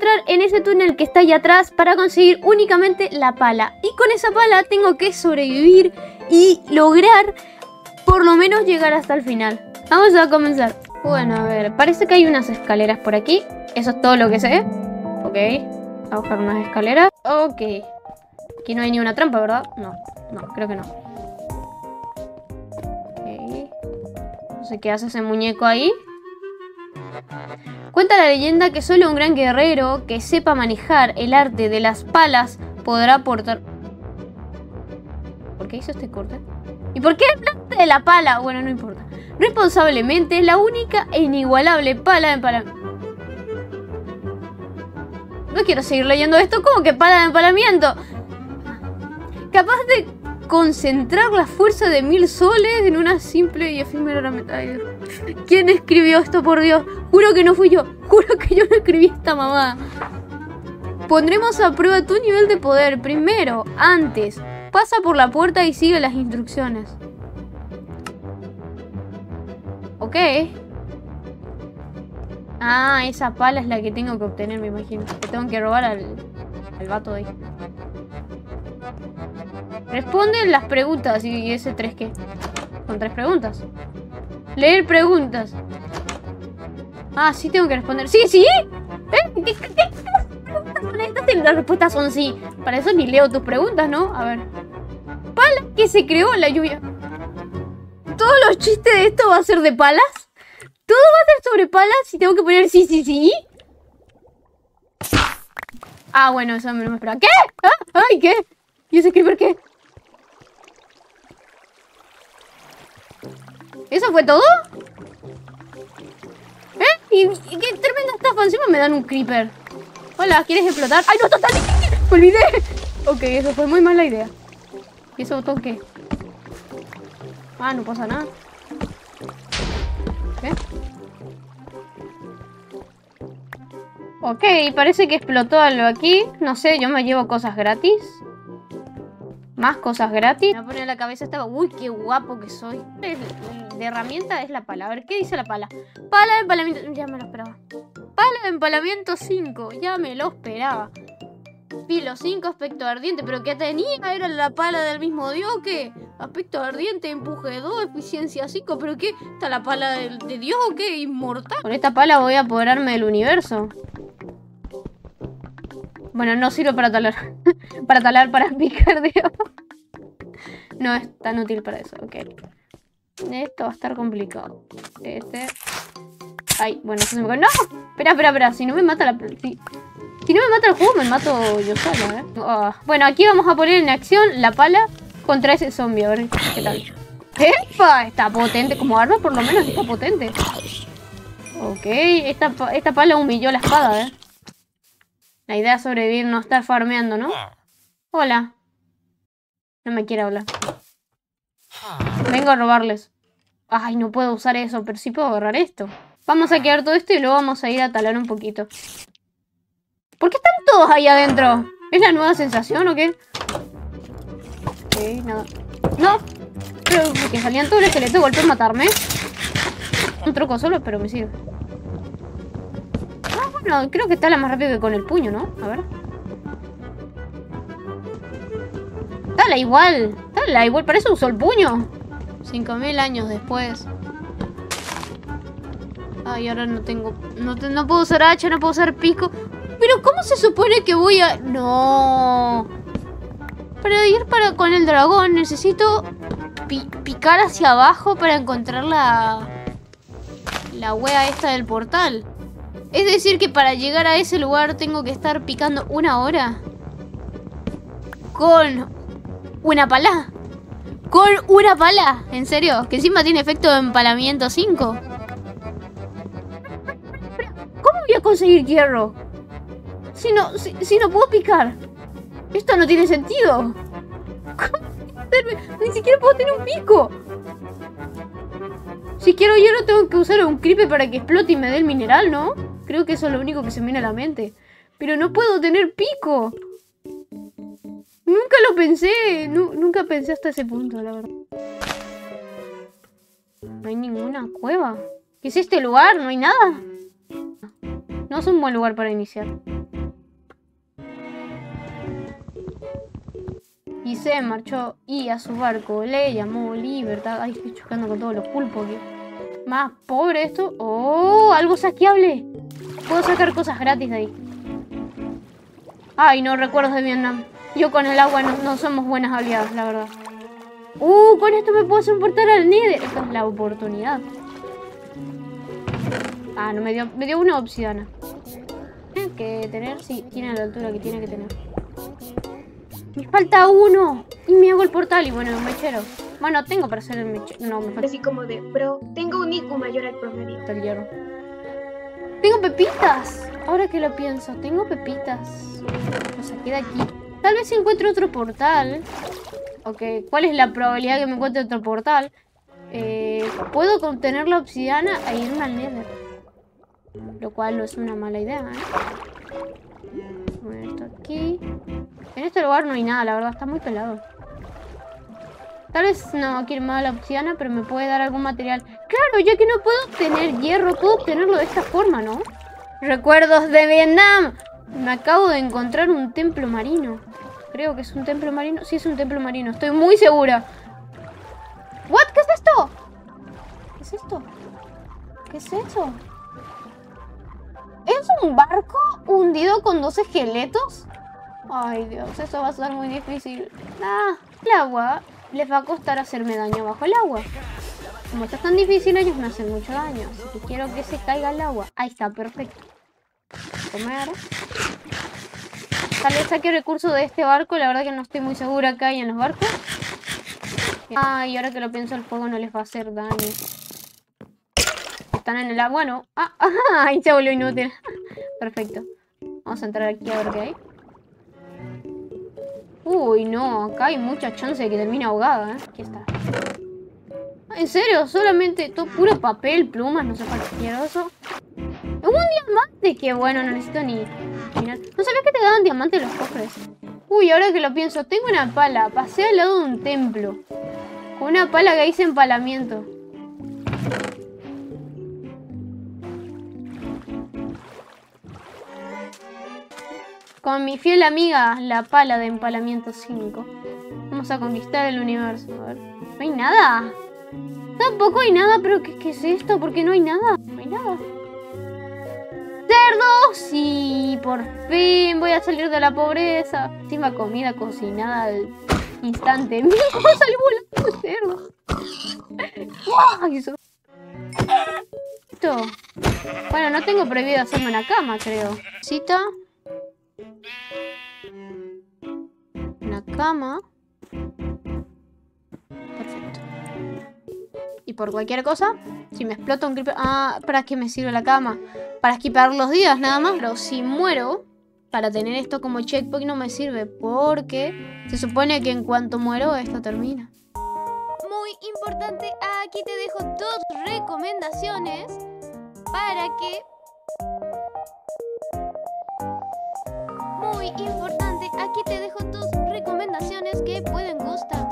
entrar en ese túnel que está allá atrás para conseguir únicamente la pala. Y con esa pala tengo que sobrevivir y lograr por lo menos llegar hasta el final. Vamos a comenzar. Bueno, a ver, parece que hay unas escaleras por aquí. Eso es todo lo que sé. Ok, a buscar unas escaleras. Ok. Aquí no hay ni una trampa, ¿verdad? No, no, creo que no. Ok. No sé qué hace ese muñeco ahí. Cuenta la leyenda que solo un gran guerrero que sepa manejar el arte de las palas podrá aportar... ¿Por qué hizo este corte? ¿Y por qué hablaste de la pala? Bueno, no importa. Responsablemente, la única e inigualable pala de para... No quiero seguir leyendo esto. ¿Cómo que pala de empalamiento? Capaz de concentrar la fuerza de 1000 soles en una simple y efímera herramienta. ¿Quién escribió esto, por Dios? Juro que no fui yo. Juro que yo no escribí esta mamada. Pondremos a prueba tu nivel de poder. Primero, antes, pasa por la puerta y sigue las instrucciones. Ok. Ah, esa pala es la que tengo que obtener, me imagino. Que tengo que robar al vato de ahí. Responden las preguntas. ¿Y ese 3 qué? Son 3 preguntas. Leer preguntas. Ah, sí tengo que responder. ¡Sí, sí! ¿Qué? Las respuestas son sí. Para eso ni leo tus preguntas, ¿no? A ver. ¿Pala que se creó en la lluvia? ¿Todos los chistes de esto va a ser de palas? ¿Todo va a ser sobre palas si tengo que poner sí, sí, sí? Ah, bueno, eso no me esperaba. ¿Qué? ¿Ah? ¡Ay, qué! ¿Y ese creeper qué? ¿Eso fue todo? ¿Eh? ¿Y qué tremenda estafa? Encima me dan un creeper. Hola, ¿quieres explotar? ¡Ay, no, total! ¡Me olvidé! Ok, eso fue muy mala idea. ¿Y ese botón qué? Ah, no pasa nada. ¿Eh? Ok, parece que explotó algo aquí. No sé, yo me llevo cosas gratis. Más cosas gratis. Me voy a poner la cabeza esta. Uy, qué guapo que soy. De herramienta es la pala. A ver, ¿qué dice la pala? Pala de empalamiento. Ya me lo esperaba. Pala de empalamiento 5. Ya me lo esperaba. Filo 5, aspecto ardiente. Pero que tenía era la pala del mismo dios que... Aspecto ardiente, empuje 2, eficiencia 5. ¿Pero qué? ¿Está la pala de Dios o qué? ¿Inmortal? Con esta pala voy a apoderarme del universo. Bueno, no sirve para talar. Para talar, para picar, digo. No es tan útil para eso, ok. Esto va a estar complicado. Este. Ay, bueno, eso se me cae. ¡No! Espera, espera, espera. Si no me mata la... Si no me mata el juego, me mato yo solo, ¿eh? Oh. Bueno, aquí vamos a poner en acción la pala contra ese zombie, a ver qué tal. ¡Epa! Está potente, como arma por lo menos está potente. Ok, esta pala humilló la espada, ¿eh? La idea es sobrevivir, no estar farmeando, ¿no? Hola. No me quiere hablar. Vengo a robarles. Ay, no puedo usar eso, pero sí puedo agarrar esto. Vamos a quedar todo esto y luego vamos a ir a talar un poquito. ¿Por qué están todos ahí adentro? ¿Es la nueva sensación o qué? Nada. No, pero que salían todos los esqueletos, golpe a matarme. Un truco solo, pero me sirve. Ah, bueno, creo que está la más rápido que con el puño, ¿no? A ver. Dale igual. Dale igual, para eso usó el puño. 5000 años después. Ay, ahora no tengo... No puedo usar hacha, no puedo usar pico. Pero ¿cómo se supone que voy a...? No... Para ir con el dragón necesito picar hacia abajo para encontrar la wea esta del portal. Es decir que para llegar a ese lugar tengo que estar picando 1 hora. Con una pala. Con una pala. En serio, que encima tiene efecto de empalamiento 5. ¿Cómo voy a conseguir hierro? Si no puedo picar. Esto no tiene sentido. ¿Cómo? Ni siquiera puedo tener un pico. Si quiero hierro tengo que usar un creeper para que explote y me dé el mineral, ¿no? Creo que eso es lo único que se me viene a la mente. Pero no puedo tener pico. Nunca lo pensé. Nunca pensé hasta ese punto, la verdad. No hay ninguna cueva. ¿Qué es este lugar? No hay nada. No es un buen lugar para iniciar. y se marchó y a su barco le llamó Libertad. Ay, estoy chocando con todos los pulpos aquí. Más pobre esto. ¡Oh! Algo saqueable. Puedo sacar cosas gratis de ahí. Ay, no, recuerdos de Vietnam. Yo con el agua no somos buenas aliadas, la verdad. Con esto me puedo transportar al Nether. Esta es la oportunidad. Ah, no, me dio una obsidiana. Tiene que tener, sí, tiene la altura que tiene que tener. Me falta uno. Y me hago el portal y bueno, un mechero. Bueno, tengo para hacer el mechero. No, me falta. Así como de, bro, tengo un IQ mayor al promedio. El hierro. Tengo pepitas. Ahora que lo pienso, tengo pepitas. Lo saqué de aquí. Tal vez encuentre otro portal. Ok, ¿cuál es la probabilidad que me encuentre otro portal? Puedo contener la obsidiana e irme al Nether. Lo cual no es una mala idea, ¿eh? Poner esto aquí. En este lugar no hay nada, la verdad, está muy pelado. Tal vez no quiero más la obsidiana, pero me puede dar algún material. Claro, ya que no puedo obtener hierro, puedo obtenerlo de esta forma, ¿no? ¡Recuerdos de Vietnam! Me acabo de encontrar un templo marino. Creo que es un templo marino. Sí, es un templo marino, estoy muy segura. ¿What? ¿Qué es esto? ¿Qué es esto? ¿Qué es eso? ¿Es un barco hundido con 12 esqueletos? Ay, Dios, eso va a ser muy difícil. Ah, el agua les va a costar hacerme daño bajo el agua. Como está tan difícil, ellos me hacen mucho daño. Así que quiero que se caiga el agua. Ahí está, perfecto. Comer. Tal vez saque recursos de este barco. La verdad que no estoy muy segura que hay en los barcos. Ay, ahora que lo pienso, el fuego no les va a hacer daño. Están en el agua, ¿no? Ah, ahí se volvió inútil. Perfecto. Vamos a entrar aquí a ver qué hay. Uy, no. Acá hay mucha chance de que termine ahogada, ¿eh? Aquí está. En serio, solamente todo puro papel, plumas, no sé para qué quiero eso. ¡Es un diamante! ¡Qué bueno! No necesito ni... No sabía que te daban diamantes los cofres. Uy, ahora que lo pienso, tengo una pala. Pasé al lado de un templo. Con una pala que hice empalamiento. Con mi fiel amiga, la pala de empalamiento 5. Vamos a conquistar el universo. A ver. No hay nada. Tampoco hay nada, pero ¿qué es esto? ¿Por qué no hay nada? No hay nada. ¡Cerdos! Sí, por fin voy a salir de la pobreza. Última comida cocinada al instante. ¡Mira cómo salió volando el cerdo! Esto. Bueno, no tengo prohibido hacerme una cama, creo. Cita. Una cama. Perfecto. Y por cualquier cosa, si me explota un creeper... Ah, ¿para qué me sirve la cama? Para esquivar los días, nada más. Pero si muero, para tener esto como checkpoint no me sirve. Porque se supone que en cuanto muero, esto termina. Muy importante, aquí te dejo dos recomendaciones para que... Muy importante, aquí te dejo dos recomendaciones que pueden gustar.